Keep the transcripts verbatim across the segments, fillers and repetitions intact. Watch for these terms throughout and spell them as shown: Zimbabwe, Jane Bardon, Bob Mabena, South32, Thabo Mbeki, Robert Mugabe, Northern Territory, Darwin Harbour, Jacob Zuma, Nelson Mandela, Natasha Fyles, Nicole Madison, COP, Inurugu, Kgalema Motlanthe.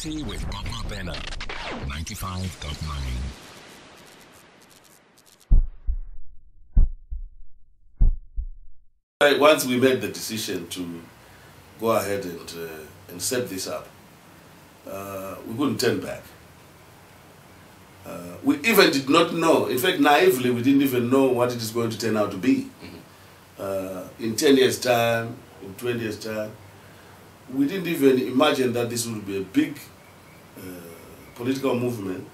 City with Bob Mabena, ninety-five point nine. Once we made the decision to go ahead and, uh, and set this up, uh, we couldn't turn back. Uh, we even did not know, in fact naively we didn't even know what it is going to turn out to be. Mm-hmm. uh, in ten years time, in twenty years time, we didn't even imagine that this would be a big uh, political movement,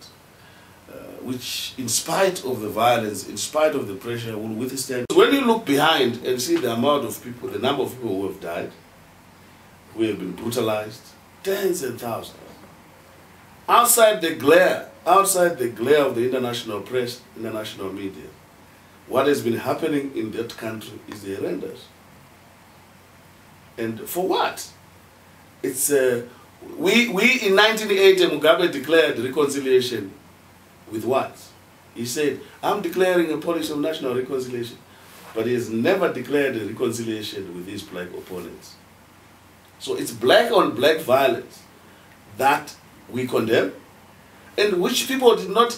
uh, which in spite of the violence, in spite of the pressure, will withstand. When you look behind and see the amount of people, the number of people who have died, who have been brutalized, tens and thousands, outside the glare, outside the glare of the international press, international media, what has been happening in that country is horrendous. And for what? It's uh, we we in nineteen eighty Mugabe declared reconciliation with what? He said, "I'm declaring a policy of national reconciliation," but he has never declared a reconciliation with his black opponents. So it's black on black violence that we condemn, and which people did not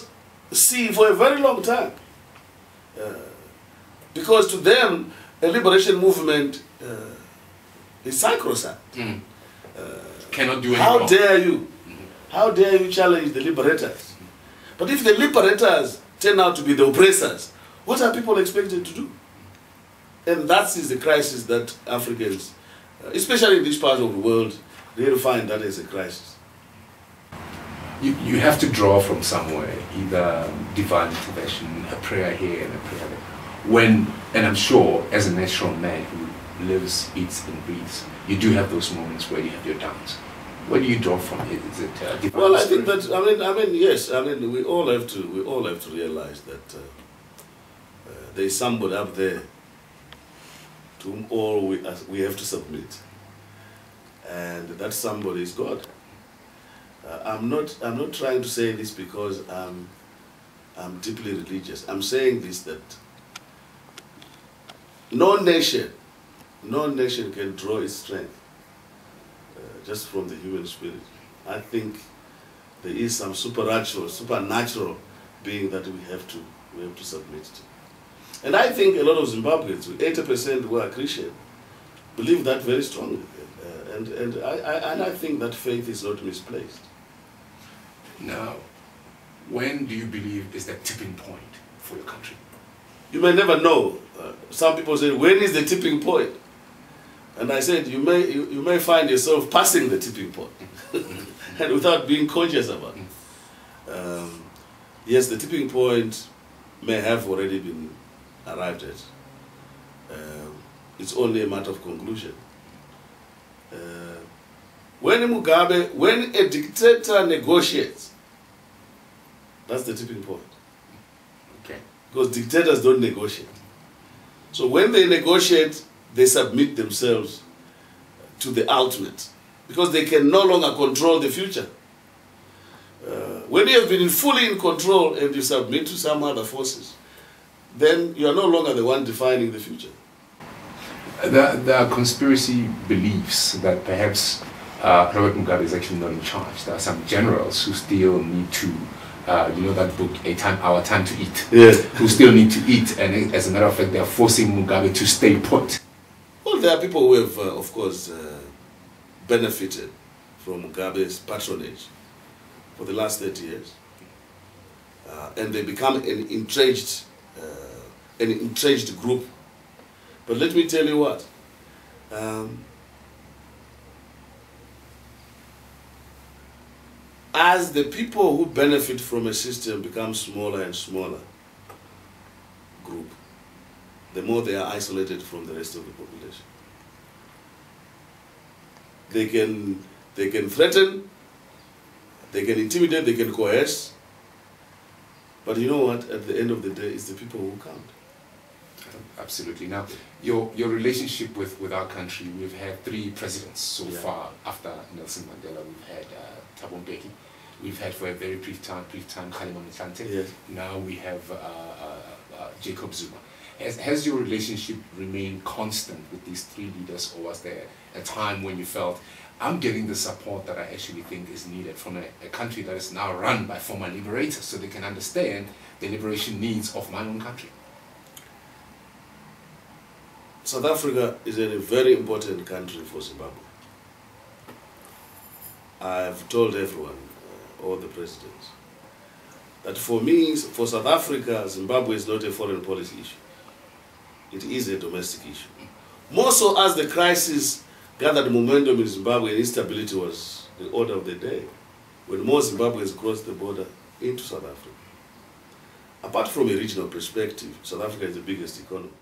see for a very long time, uh, because to them a liberation movement uh, is sacrosanct. Mm. Uh, cannot do anything. How dare you? How dare you challenge the liberators? But if the liberators turn out to be the oppressors, what are people expected to do? And that is the crisis that Africans, especially in this part of the world, really find that is a crisis. You, you have to draw from somewhere, either divine intervention, a prayer here and a prayer there. When, and I'm sure, as a natural man who lives, eats and breathes, you do have those moments where you have your downs. What do you draw from it? Is it uh, divine well, spirit? I think that I mean, I mean, yes. I mean, we all have to, we all have to realize that uh, uh, there is somebody up there to whom all we uh, we have to submit, and that somebody is God. Uh, I'm not, I'm not trying to say this because I'm, I'm deeply religious. I'm saying this that no nation. No nation can draw its strength uh, just from the human spirit. I think there is some supernatural, supernatural being that we have to we have to submit to. And I think a lot of Zimbabweans, eighty percent who are Christian, believe that very strongly. Uh, and and I, I and I think that faith is not misplaced. Now, when do you believe is the tipping point for your country? You may never know. Uh, some people say, when is the tipping point? And I said, you may, you, you may find yourself passing the tipping point and without being conscious about it. Um, yes, the tipping point may have already been arrived at. Uh, it's only a matter of conclusion. Uh, when Mugabe, when a dictator negotiates, that's the tipping point. Okay. Because dictators don't negotiate. So when they negotiate, they submit themselves to the ultimate, because they can no longer control the future. Uh, when you have been fully in control and you submit to some other forces, then you are no longer the one defining the future. There, there are conspiracy beliefs that perhaps uh, Robert Mugabe is actually not in charge. There are some generals who still need to Uh, you know that book, A Time, Our Time to Eat, yes. Who still need to eat, and as a matter of fact, they are forcing Mugabe to stay put. Well, there are people who have, uh, of course, uh, benefited from Mugabe's patronage for the last thirty years, uh, and they become an entrenched, uh, an entrenched group. But let me tell you what. Um, As the people who benefit from a system become smaller and smaller group, the more they are isolated from the rest of the population. They can, they can threaten, they can intimidate, they can coerce, but you know what, at the end of the day, it's the people who count. Absolutely. Now, your, your relationship with, with our country, we've had three presidents so yeah. far. After Nelson Mandela, we've had uh, Thabo Mbeki, we've had for a very brief time, brief time Kgalema Motlanthe, yes. Now we have uh, uh, uh, Jacob Zuma. Has, has your relationship remained constant with these three leaders, or was there a time when you felt, I'm getting the support that I actually think is needed from a, a country that is now run by former liberators, so they can understand the liberation needs of my own country? South Africa is a very important country for Zimbabwe. I've told everyone, uh, all the presidents, that for me, for South Africa, Zimbabwe is not a foreign policy issue. It is a domestic issue. More so as the crisis gathered momentum in Zimbabwe and instability was the order of the day, when more Zimbabweans crossed the border into South Africa. Apart from a regional perspective, South Africa is the biggest economy.